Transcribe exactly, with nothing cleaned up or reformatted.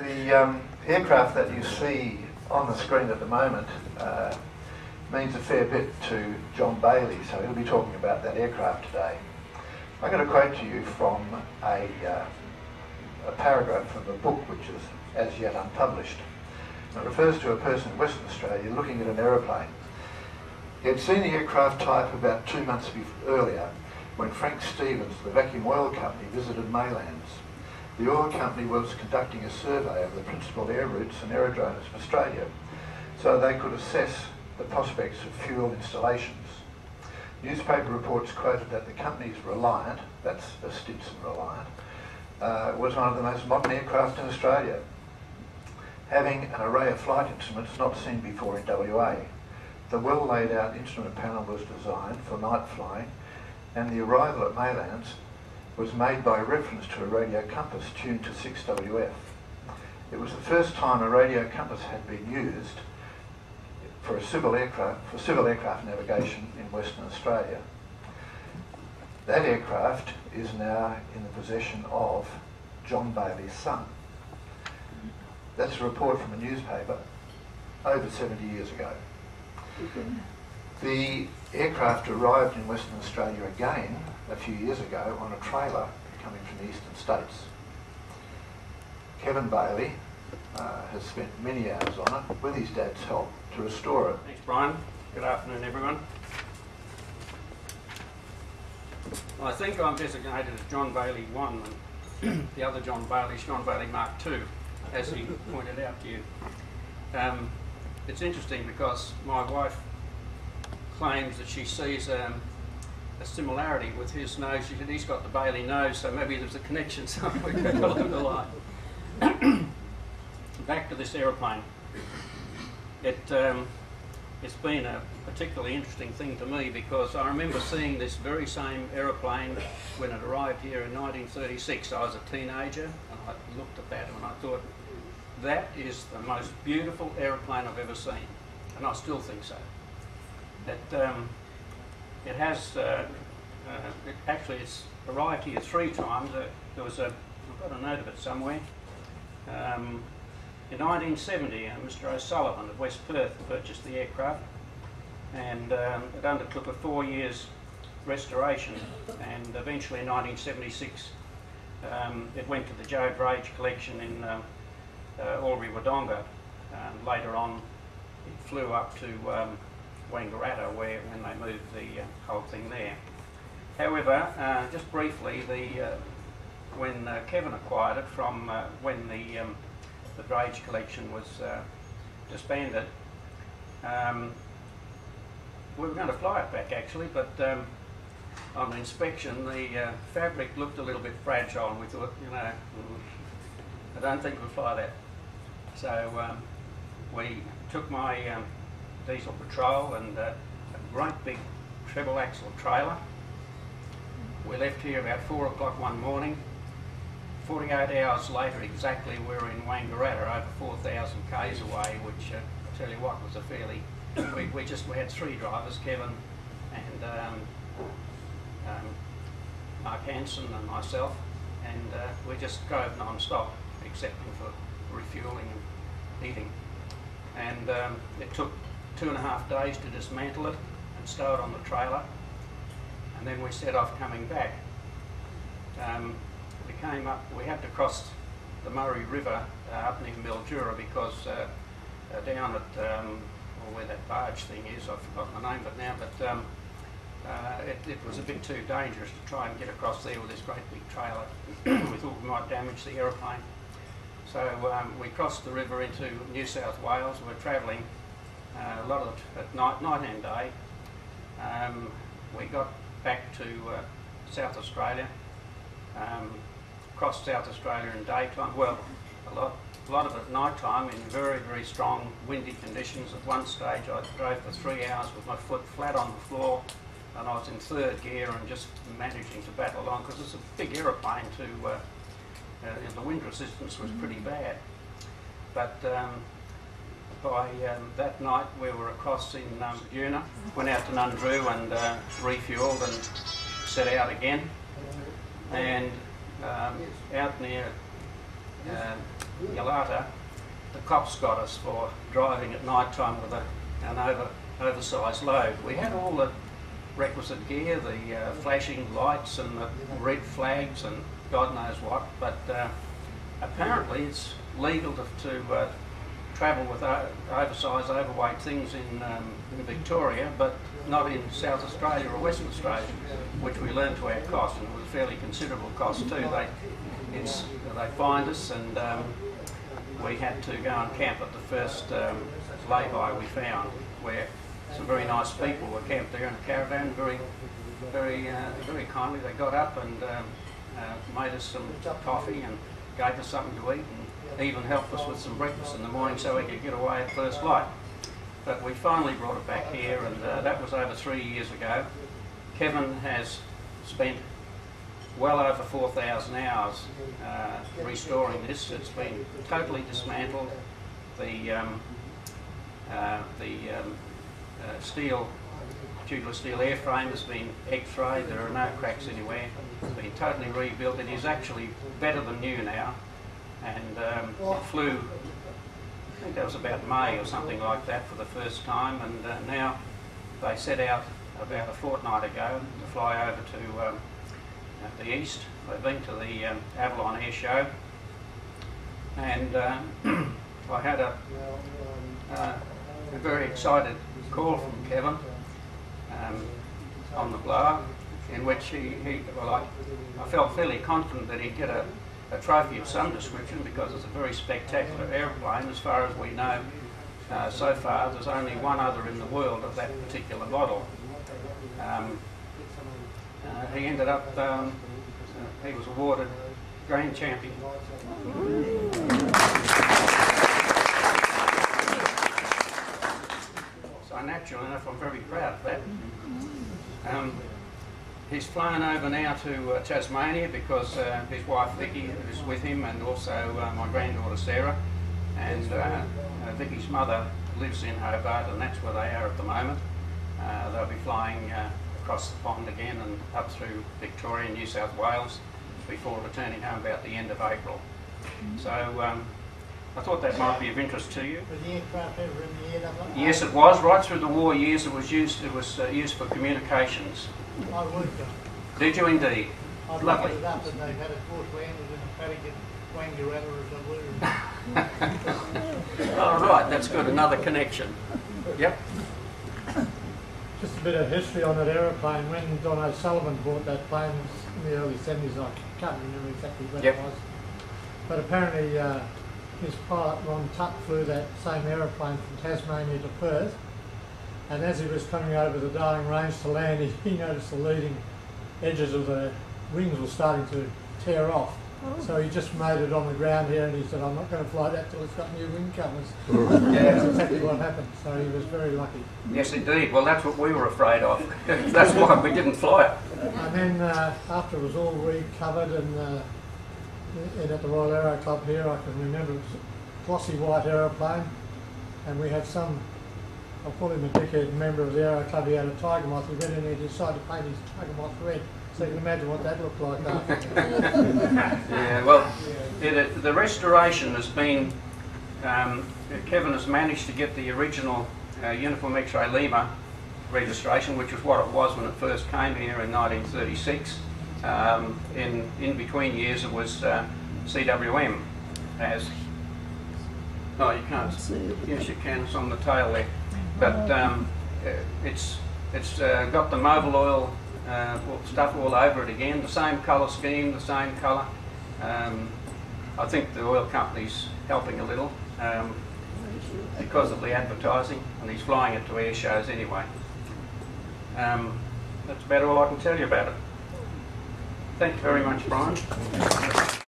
the um, aircraft that you see on the screen at the moment uh, means a fair bit to John Bailey, so he'll be talking about that aircraft today. I'm going to quote to you from a, uh, a paragraph from a book which is as yet unpublished. It refers to a person in Western Australia looking at an aeroplane. He had seen the aircraft type about two months earlier when Frank Stevens, the vacuum oil company, visited Maylands. The oil company was conducting a survey of the principal air routes and aerodromes of Australia so they could assess the prospects of fuel installations. Newspaper reports quoted that the company's Reliant, that's a Stinson Reliant, uh, was one of the most modern aircraft in Australia, having an array of flight instruments not seen before in W A. The well laid out instrument panel was designed for night flying, and the arrival at Maylands was made by reference to a radio compass tuned to six W F. It was the first time a radio compass had been used for a civil aircraft for civil aircraft navigation in Western Australia. That aircraft is now in the possession of John Bailey's son. That's a report from a newspaper over seventy years ago. The aircraft arrived in Western Australia again a few years ago on a trailer coming from the eastern states. Kevin Bailey uh, has spent many hours on it with his dad's help to restore it. Thanks, Brian. Good afternoon, everyone. Well, I think I'm designated as John Bailey one and the other John Bailey, John Bailey Mark two, as he pointed out to you. Um, It's interesting because my wife claims that she sees um, a similarity with his nose. She said he's got the Bailey nose, so maybe there's a connection somewhere along the line. Back to this aeroplane. It, um, it's been a particularly interesting thing to me because I remember seeing this very same aeroplane when it arrived here in nineteen thirty-six. I was a teenager and I looked at that and I thought, that is the most beautiful aeroplane I've ever seen, and I still think so. It, um, it has, uh, uh, it actually it's arrived here three times. Uh, there was a, I've got a note of it somewhere. Um, in nineteen seventy, uh, Mister O'Sullivan of West Perth purchased the aircraft, and um, it undertook a four years restoration, and eventually in nineteen seventy-six, um, it went to the Drage Collection in uh, Uh, Albury Wodonga. Um, later on, it flew up to um, Wangaratta, where when they moved the uh, whole thing there. However, uh, just briefly, the uh, when uh, Kevin acquired it from uh, when the um, the Drage Collection was uh, disbanded, um, we were going to fly it back actually, but um, on inspection, the uh, fabric looked a little bit fragile, and we thought, you know, I don't think we'll fly that. So um, we took my um, diesel patrol and uh, a great big treble axle trailer. We left here about four o'clock one morning. forty-eight hours later exactly, we were in Wangaratta, over four thousand k's away, which uh, I tell you what, was a fairly, we, we just we had three drivers, Kevin and um, um, Mark Hansen and myself, and uh, we just drove non-stop, excepting for refuelling and eating. And um, it took two and a half days to dismantle it and stow it on the trailer, and then we set off coming back. Um, we came up, we had to cross the Murray River uh, up near Mildura because uh, uh, down at um, well, where that barge thing is, I've forgotten the name but now, but um, uh, it, it was a bit too dangerous to try and get across there with this great big trailer. We thought we might damage the aeroplane. So um, we crossed the river into New South Wales. We're travelling uh, a lot of at night, night and day. Um, we got back to uh, South Australia, um, crossed South Australia in daytime. Well, a lot, a lot of it at night time in very, very strong windy conditions. At one stage, I drove for three hours with my foot flat on the floor, and I was in third gear and just managing to battle along because it's a big aeroplane to. Uh, Uh, and the wind resistance was pretty bad, but um, by um, that night we were across in Mildura, um, went out to Nundroo and uh, refuelled and set out again, and um, out near uh, Yalata, the cops got us for driving at night time with a, an over, oversized load. We had all the requisite gear, the uh, flashing lights and the red flags and God knows what, but uh, apparently it's legal to, to uh, travel with oversized, overweight things in, um, in Victoria, but not in South Australia or Western Australia, which we learned to our cost, and it was a fairly considerable cost too. They, it's, they fined us, and um, we had to go and camp at the first um, lay-by we found, where some very nice people were camped there in a caravan. Very, very, uh, very kindly, they got up and um, uh, made us some coffee and gave us something to eat, and even helped us with some breakfast in the morning so we could get away at first light. But we finally brought it back here, and uh, that was over three years ago. Kevin has spent well over four thousand hours uh, restoring this. It's been totally dismantled. The um, uh, the um, uh, steel, tubular steel airframe has been x-rayed. There are no cracks anywhere. It's been totally rebuilt. It is actually better than new now. And um, it flew, I think that was about May or something like that, for the first time. And uh, now they set out about a fortnight ago to fly over to um, At the east. I've been to the um, Avalon Air Show, and uh, I had a, uh, a very excited call from Kevin um, on the blower, in which he, he well, I, I felt fairly confident that he'd get a, a trophy of some description, because it's a very spectacular airplane. As far as we know, uh, so far there's only one other in the world of that particular model. Um, Uh, he ended up, um, uh, he was awarded Grand Champion. So naturally enough, I'm very proud of that. Um, he's flown over now to uh, Tasmania because uh, his wife Vicky is with him, and also uh, my granddaughter Sarah, and uh, uh, Vicky's mother lives in Hobart, and that's where they are at the moment. Uh, they'll be flying uh, across the pond again and up through Victoria and New South Wales before returning home about the end of April. So um, I thought that might be of interest to you. Was the aircraft ever in the air that one? Yes, it was. Right through the war years, it was used. It was uh, used for communications. I worked on it. Did you indeed? I lovely. It up, and they had it forced landed in a paddock at Wangaratta. All right, that's good. Another connection. Yep. Just a bit of history on that aeroplane. When Don O'Sullivan bought that plane in the early seventies, I can't remember exactly when yep. it was, but apparently uh, his pilot Ron Tutt flew that same aeroplane from Tasmania to Perth, and as he was coming over the Darling Range to land, he, he noticed the leading edges of the wings were starting to tear off. Oh. So he just made it on the ground here, and he said, "I'm not going to fly that till it's got new wing covers." Yeah. That's exactly what happened. So he was very lucky. Yes, indeed. Well, that's what we were afraid of. That's why we didn't fly it. And then uh, after it was all recovered, and, uh, and at the Royal Aero Club here, I can remember it was a glossy white aeroplane, and we had some, I'll call him a dickhead member of the Aero Club. He had a Tiger Moth. He went in and he decided to paint his Tiger Moth red. So you can imagine what that looked like after. Yeah, well, it, it, the restoration has been, um, Kevin has managed to get the original uh, Uniform X-Ray Lima registration, which was what it was when it first came here in nineteen thirty-six. Um, in, in between years it was uh, C W M as, oh you can't, yes you can, it's on the tail there. But um, it's, it's uh, got the Mobil oil Uh, stuff all over it again, the same colour scheme, the same colour. Um, I think the oil company's helping a little um, because of the advertising, and he's flying it to air shows anyway. Um, that's about all I can tell you about it. Thank you very much, Brian.